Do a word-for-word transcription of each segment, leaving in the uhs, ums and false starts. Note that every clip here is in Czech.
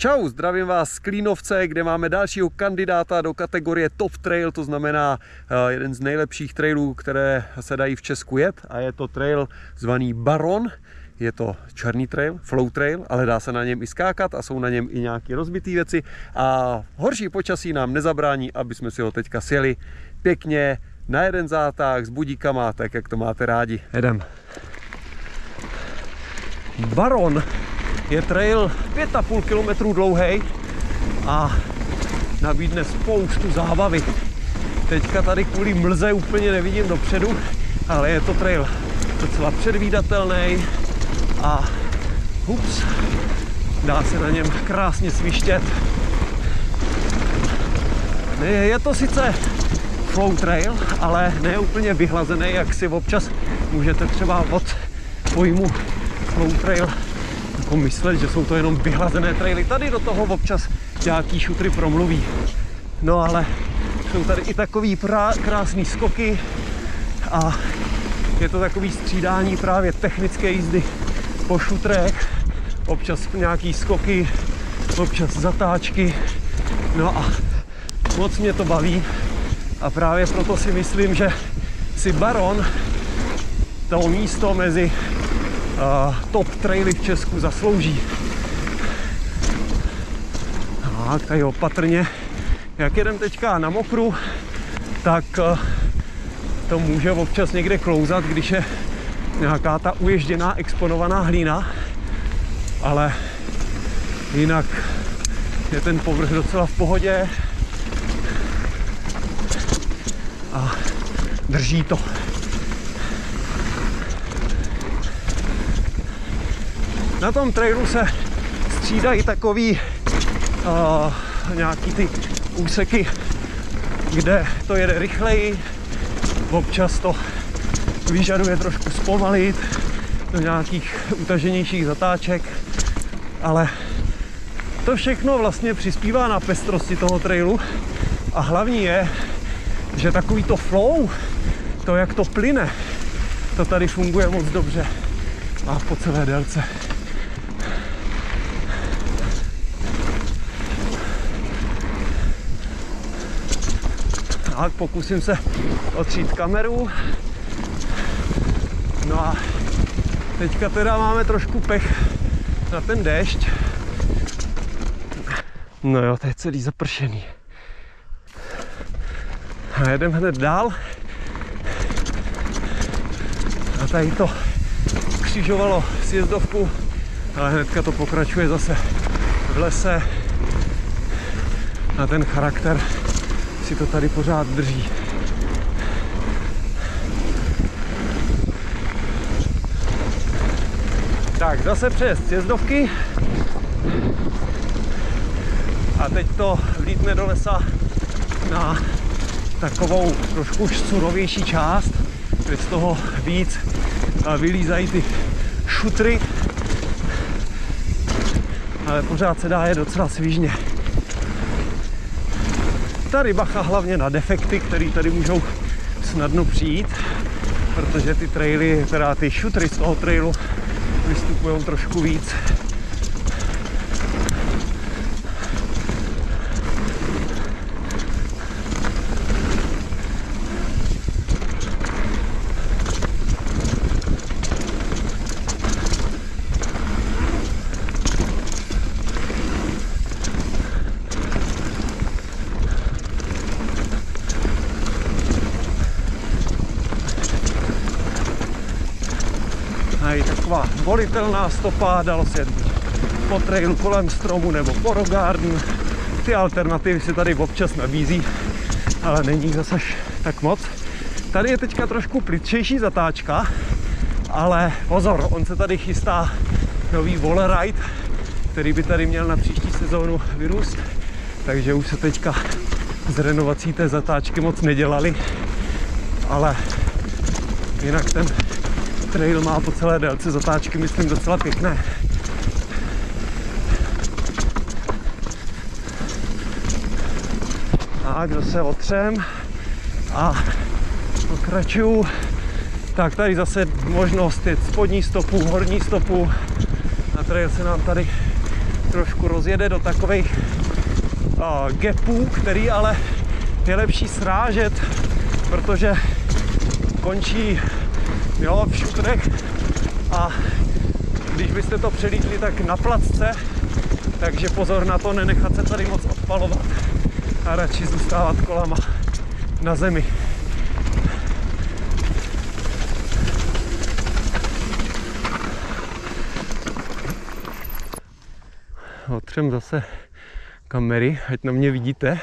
Čau, zdravím vás z Klínovce, kde máme dalšího kandidáta do kategorie Top Trail, to znamená jeden z nejlepších trailů, které se dají v Česku jet, a je to trail zvaný Baron. Je to černý trail, flow trail, ale dá se na něm i skákat a jsou na něm i nějaké rozbité věci a horší počasí nám nezabrání, aby jsme si ho teďka sjeli pěkně na jeden zátah s budíkama, tak jak to máte rádi. Jedem. Baron je trail pět a půl kilometru dlouhý a nabídne spoustu zábavy. Teďka tady kvůli mlze úplně nevidím dopředu, ale je to trail docela předvídatelný a ups, dá se na něm krásně svištět. Je to sice flow trail, ale ne úplně vyhlazený, jak si občas můžete třeba od pojmu flow trail jako myslet, že jsou to jenom vyhlazené traily. Tady do toho občas nějaký šutry promluví. No ale jsou tady i takový krásný skoky a je to takový střídání právě technické jízdy po šutrech, občas nějaký skoky, občas zatáčky. No a moc mě to baví a právě proto si myslím, že si Baron to místo mezi uh, top traily v Česku zaslouží. Tak tady opatrně, jak jedem teďka na mokru, tak uh, to může občas někde klouzat, když je nějaká ta uježděná, exponovaná hlína, ale jinak je ten povrch docela v pohodě a drží to. Na tom trailu se střídají takový uh, nějaký ty úseky, kde to jede rychleji, občas to vyžaduje trošku zpomalit do nějakých utaženějších zatáček, ale to všechno vlastně přispívá na pestrosti toho trailu a hlavní je, že takový to flow, to jak to plyne, to tady funguje moc dobře a po celé délce. Tak pokusím se otřít kameru. No a teďka teda máme trošku pech na ten déšť. No jo, to je celý zapršený. A jedeme hned dál. A tady to křižovalo sjezdovku, ale hnedka to pokračuje zase v lese. A ten charakter si to tady pořád drží. Tak, zase přes sjezdovky. A teď to vlítne do lesa na takovou trošku surovější část, kde z toho víc vylízají ty šutry. Ale pořád se dá je docela svižně. Tady bacha hlavně na defekty, které tady můžou snadno přijít, protože ty traily, teda ty šutry z toho trailu vystupují trošku víc. Taková volitelná stopa, dalo se po trailu kolem stromu nebo po rock garden. Ty alternativy se tady občas nabízí, ale není jich zase tak moc. Tady je teďka trošku plitčejší zatáčka, ale pozor, on se tady chystá nový wall ride, který by tady měl na příští sezónu vyrůst, takže už se teďka z renovací té zatáčky moc nedělali, ale jinak ten trail má po celé délce zatáčky, myslím, docela pěkné. Tak, zase otřem a pokračuju. Tak tady zase možnost je spodní stopu, horní stopu. Na trail se nám tady trošku rozjede do takových uh, gapů, který ale je lepší srážet, protože končí, jo, v šutrech, a když byste to přelítli tak na placce, takže pozor na to, nenechat se tady moc odpalovat a radši zůstávat kolama na zemi. Otřem zase kamery, ať na mě vidíte.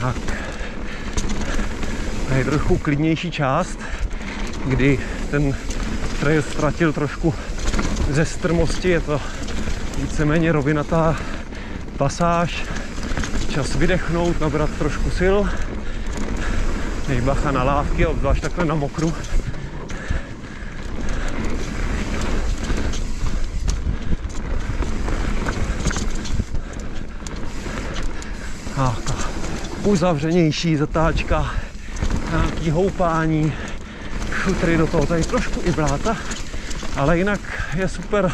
Tak. A je trochu klidnější část, kdy ten trail ztratil trošku ze strmosti. Je to víceméně rovinatá pasáž. Čas vydechnout, nabrat trošku sil. Než bacha na lávky, obzvlášť takhle na mokru. A ta uzavřenější zatáčka, nějaký houpání, šutry do toho, tady trošku i bláta, ale jinak je super,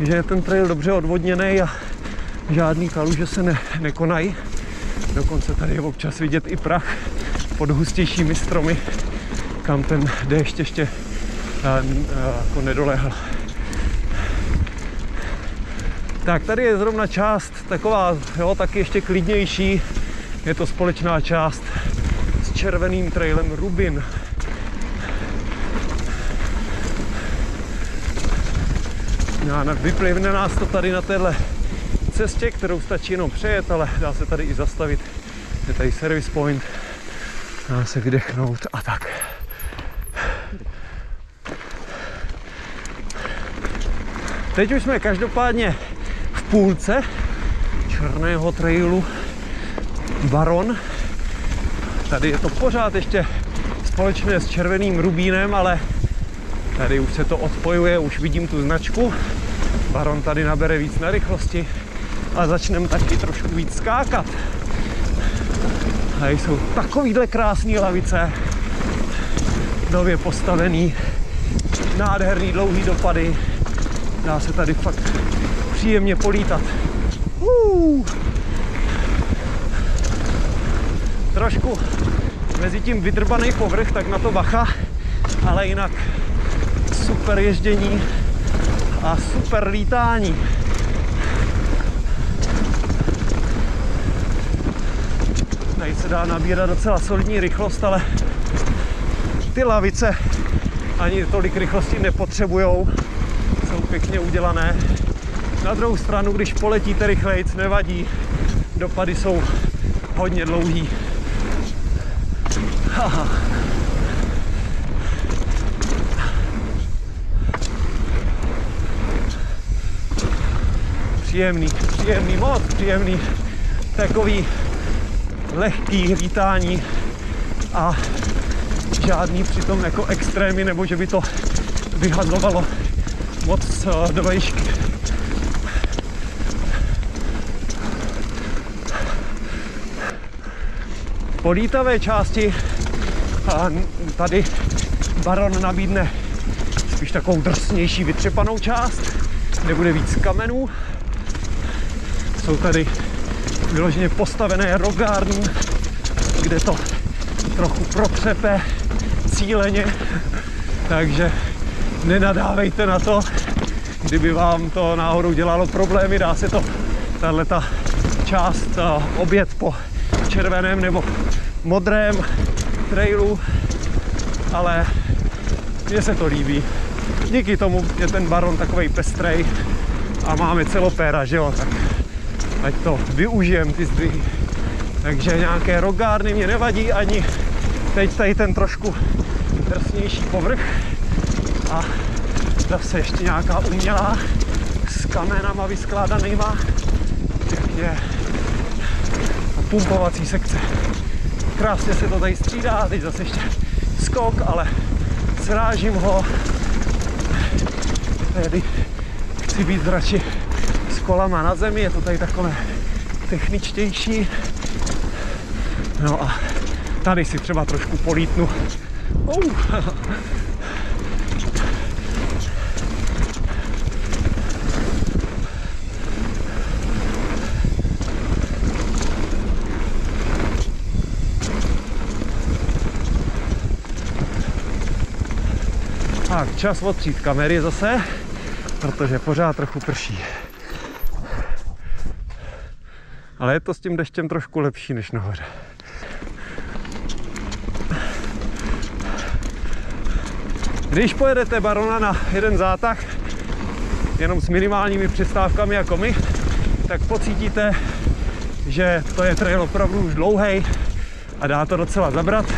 že je ten trail dobře odvodněný a žádný kaluže se ne, nekonají. Dokonce tady je občas vidět i prach pod hustějšími stromy, kam ten déšť ještě uh, uh, jako nedolehl. Tak tady je zrovna část taková, jo, taky ještě klidnější. Je to společná část s červeným trailem Rubin. No, vyplivne nás to tady na téhle cestě, kterou stačí jenom přejet, ale dá se tady i zastavit. Je tady service point. Dá se vydechnout a tak. Teď už jsme každopádně v půlce černého trailu Baron. Tady je to pořád ještě společné s červeným Rubínem, ale tady už se to odpojuje, už vidím tu značku. Baron tady nabere víc na rychlosti a začneme taky trošku víc skákat. A jsou takovýhle krásné lavice, nově postavený, nádherný dlouhý dopady, dá se tady fakt příjemně polítat. Uuu. Trošku mezi tím vydrbaný povrch, tak na to bacha, ale jinak super ježdění a super lítání. Tady se dá nabírat docela solidní rychlost, ale ty lavice ani tolik rychlosti nepotřebujou, jsou pěkně udělané. Na druhou stranu, když poletíte rychlejc, nevadí, dopady jsou hodně dlouhý. Aha. Příjemný, příjemný, moc příjemný, takový lehký lítání a žádný přitom jako extrémy, nebo že by to vyhazovalo moc do vejšky. Po lítavé části a tady Baron nabídne spíš takovou drsnější vytřepanou část, kde bude víc kamenů. Jsou tady vyloženě postavené rogárny, kde to trochu protřepe cíleně, takže nenadávejte na to, kdyby vám to náhodou dělalo problémy. Dá se to, tahleta část, oběd po červeném nebo modrém trailu, ale mně se to líbí. Díky tomu je ten Baron takovej pestrej a máme celopéra, že jo, tak ať to využijem, ty zdvihy. Takže nějaké rogárny mě nevadí, ani teď tady ten trošku drsnější povrch a zase ještě nějaká umělá s kamenama vyskládanýma, pěkně, a pumpovací sekce. Krásně se to tady střídá, teď zase ještě skok, ale srážím ho. Tady chci být radši s kolama na zemi, je to tady takové techničtější. No a Tady si třeba trošku polítnu. Uh. Tak, čas otřít kamery zase, protože pořád trochu prší. Ale je to s tím deštěm trošku lepší než nahoře. Když pojedete Barona na jeden zátah, jenom s minimálními přestávkami jako my, tak pocítíte, že to je trail opravdu už dlouhý a dá to docela zabrat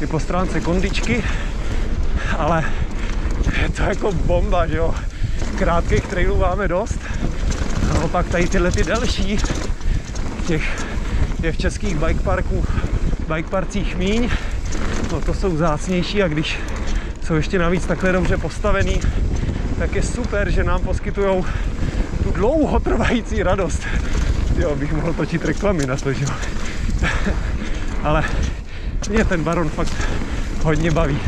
i po stránce kondičky, ale je to jako bomba, že jo? Krátkých trailů máme dost, a opak tady tyhle ty delší, těch je v českých bike parků, bike parcích míň, no to jsou vzácnější a když jsou ještě navíc takhle dobře postavený, tak je super, že nám poskytujou tu dlouhotrvající radost. Jo, bych mohl točit reklamy na to, že jo. Ale mě ten Baron fakt hodně baví.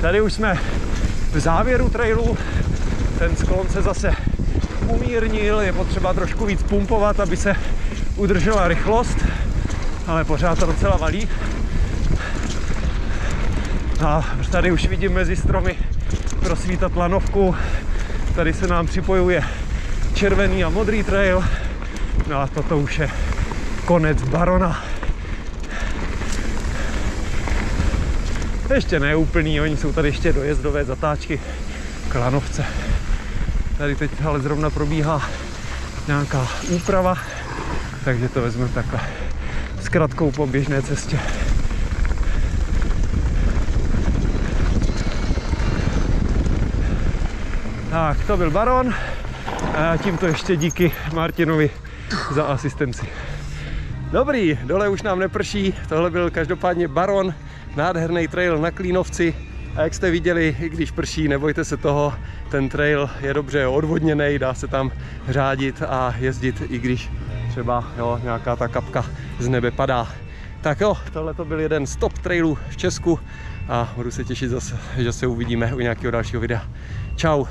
Tady už jsme v závěru trailu, ten sklon se zase umírnil, je potřeba trošku víc pumpovat, aby se udržela rychlost, ale pořád to docela valí. A tady už vidím mezi stromy prosvítat lanovku, tady se nám připojuje červený a modrý trail, no a toto už je konec Barona. Ještě neúplný, oni jsou tady ještě dojezdové zatáčky k lanovce. Tady teď ale zrovna probíhá nějaká úprava, takže to vezmeme takhle s kratkou po běžné cestě. Tak, to byl Baron. A tímto ještě díky Martinovi za asistenci. Dobrý, dole už nám neprší, tohle byl každopádně Baron. Nádherný trail na Klínovci a jak jste viděli, i když prší, nebojte se toho, ten trail je dobře odvodněný, dá se tam řádit a jezdit, i když třeba jo, nějaká ta kapka z nebe padá. Tak jo, tohle to byl jeden z top trailů v Česku a budu se těšit zase, že se uvidíme u nějakého dalšího videa. Čau!